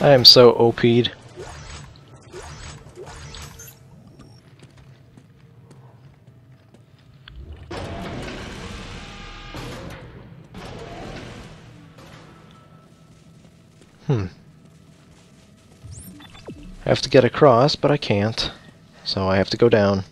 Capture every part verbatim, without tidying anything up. I am so O P'd. Hmm. I have to get across, but I can't. So I have to go down.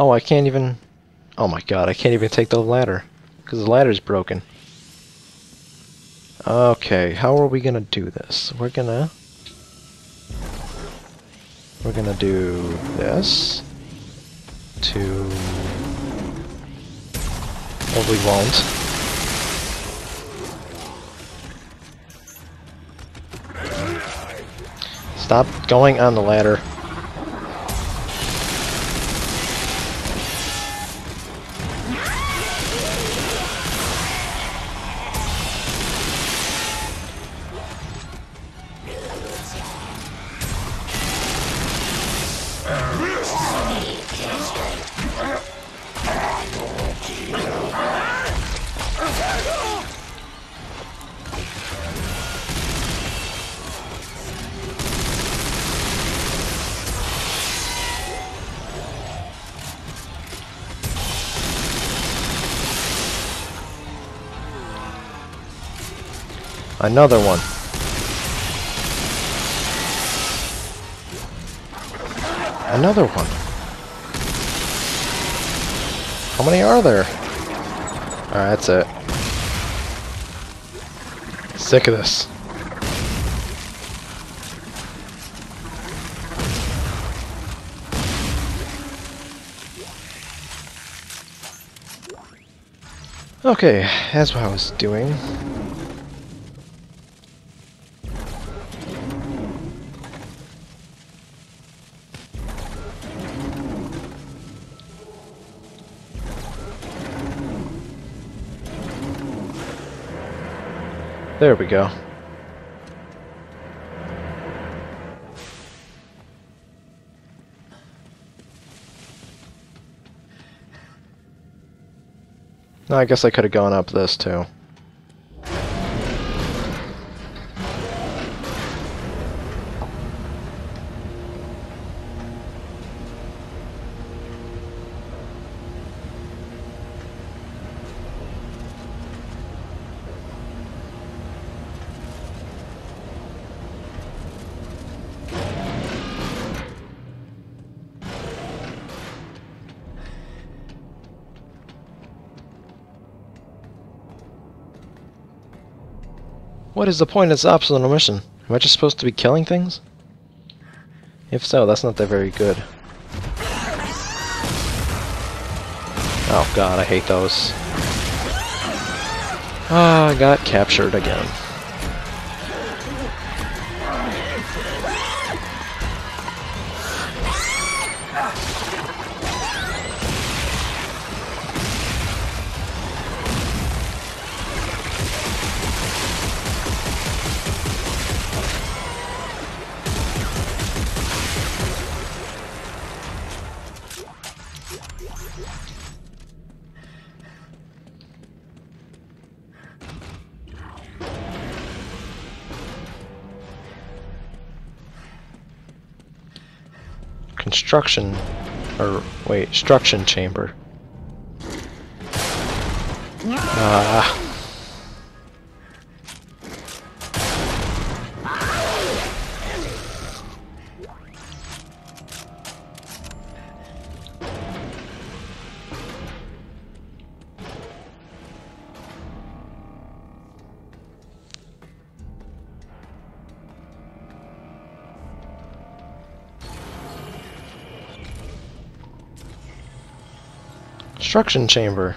Oh, I can't even... Oh my god, I can't even take the ladder. Because the ladder's broken. Okay, how are we gonna do this? We're gonna... We're gonna do this. To... Well, we won't. Stop going on the ladder. Another one. Another one. How many are there? Alright, that's it. Sick of this. Okay, that's what I was doing. There we go. No, I guess I could have gone up this too. What is the point of this optional mission? Am I just supposed to be killing things? If so, that's not that very good. Oh god, I hate those. Ah, I got captured again. Construction, or wait, struction chamber. Ah. Construction chamber.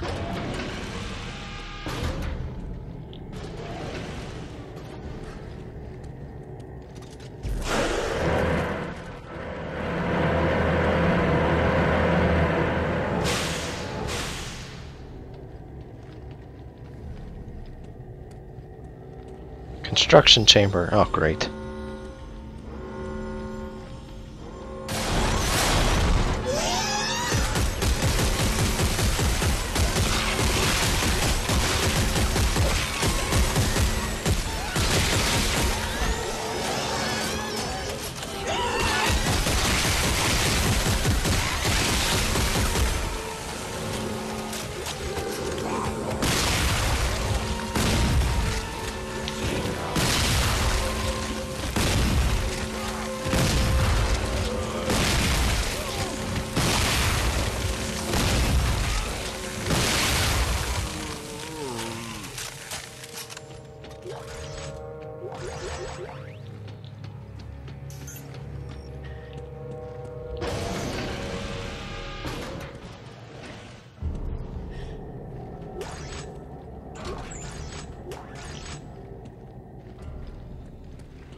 Construction chamber. Oh, great.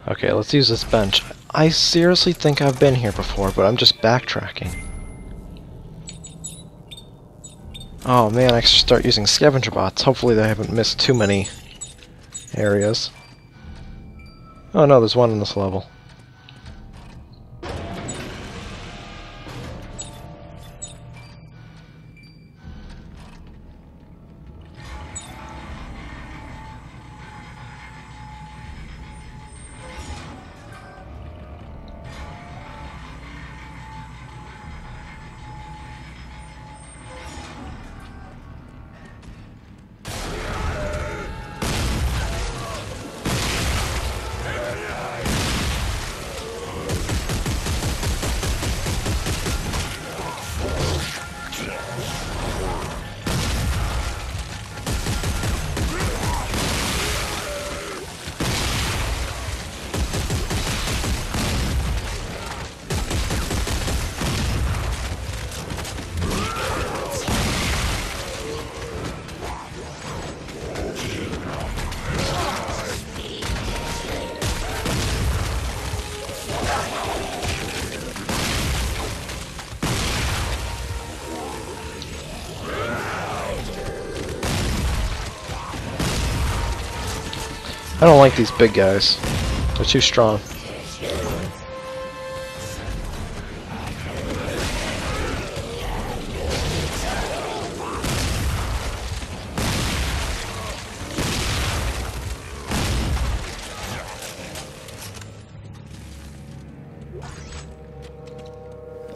Okay, let's use this bench. I seriously think I've been here before, but I'm just backtracking. Oh man, I should start using scavenger bots. Hopefully they haven't missed too many areas. Oh no, there's one in this level. I don't like these big guys. They're too strong.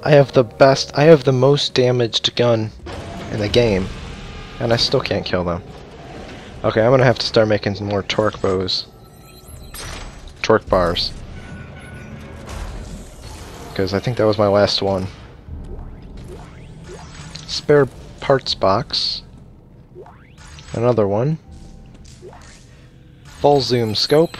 I have the best, I have the most damaged gun in the game, and I still can't kill them. Okay, I'm gonna have to start making some more torque bows. Torque bars. Because I think that was my last one. Spare parts box. Another one. Full zoom scope.